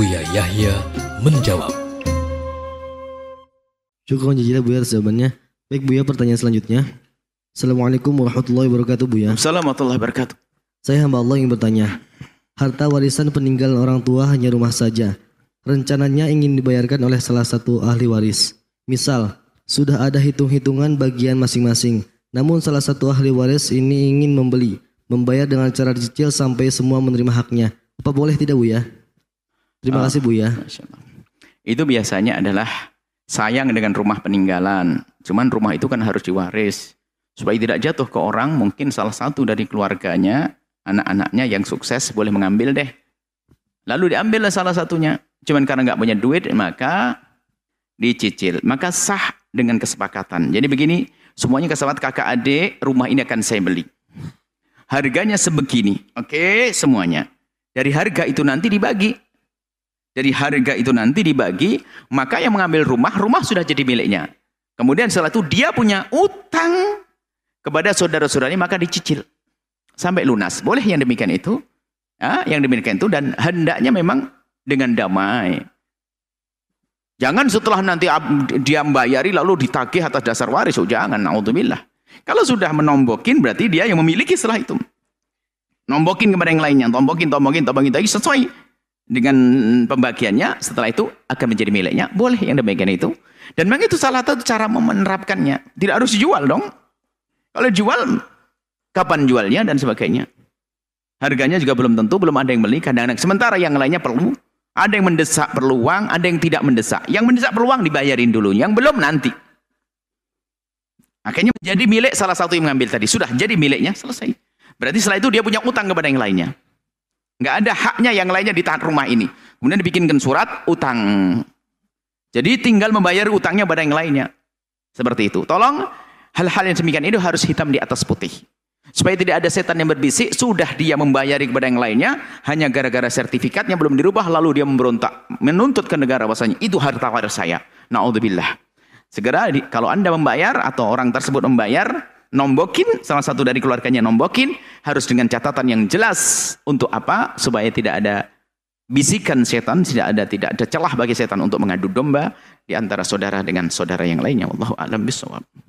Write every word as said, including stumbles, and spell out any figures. Buya Yahya menjawab. Syukur jazilah Buya atas jawabannya. Baik Buya, pertanyaan selanjutnya. Assalamualaikum warahmatullahi wabarakatuh Buya. Assalamualaikum warahmatullahi wabarakatuh. Saya hamba Allah yang bertanya. Harta warisan peninggalan orang tua hanya rumah saja. Rencananya ingin dibayarkan oleh salah satu ahli waris. Misal, sudah ada hitung-hitungan bagian masing-masing. Namun salah satu ahli waris ini ingin membeli, membayar dengan cara dicicil sampai semua menerima haknya. Apa boleh tidak Buya? Terima oh, kasih Buya. Itu biasanya adalah sayang dengan rumah peninggalan. Cuman rumah itu kan harus diwaris. Supaya tidak jatuh ke orang, mungkin salah satu dari keluarganya, anak-anaknya yang sukses boleh mengambil deh. Lalu diambillah salah satunya. Cuman karena nggak punya duit, maka dicicil. Maka sah dengan kesepakatan. Jadi begini, semuanya kesepakatan kakak adik, rumah ini akan saya beli. Harganya sebegini. Oke, semuanya. Dari harga itu nanti dibagi. Dari harga itu nanti dibagi, maka yang mengambil rumah, rumah sudah jadi miliknya. Kemudian setelah itu dia punya utang kepada saudara-saudaranya, maka dicicil. Sampai lunas. Boleh yang demikian itu. Ya, yang demikian itu. Dan hendaknya memang dengan damai. Jangan setelah nanti dia membayari lalu ditagih atas dasar waris. Oh, jangan. Naudzubillah. Kalau sudah menombokin berarti dia yang memiliki setelah itu. Nombokin kepada yang lainnya. Tombokin, tombokin, tombokin. Tapi sesuai dengan pembagiannya. Setelah itu akan menjadi miliknya. Boleh yang demikian itu. Dan memang itu salah satu cara menerapkannya. Tidak harus dijual dong. Kalau jual, kapan jualnya dan sebagainya. Harganya juga belum tentu. Belum ada yang beli. Kadang-kadang. Sementara yang lainnya perlu. Ada yang mendesak perlu uang. Ada yang tidak mendesak. Yang mendesak perlu uang dibayarin dulu. Yang belum nanti. Akhirnya menjadi milik salah satu yang mengambil tadi. Sudah jadi miliknya, selesai. Berarti setelah itu dia punya utang kepada yang lainnya. Nggak ada haknya yang lainnya ditahan rumah ini. Kemudian dibikinkan surat utang. Jadi tinggal membayar utangnya pada yang lainnya. Seperti itu. Tolong hal-hal yang demikian itu harus hitam di atas putih. Supaya tidak ada setan yang berbisik. Sudah dia membayari kepada yang lainnya. Hanya gara-gara sertifikatnya belum dirubah. Lalu dia memberontak. Menuntut ke negara bahasanya. Itu harta waris saya. Na'udzubillah. Segera kalau Anda membayar atau orang tersebut membayar, nombokin, salah satu dari keluarganya nombokin, harus dengan catatan yang jelas untuk apa, supaya tidak ada bisikan setan, tidak ada tidak ada celah bagi setan untuk mengadu domba di antara saudara dengan saudara yang lainnya. Wallahu a'lam bishawab.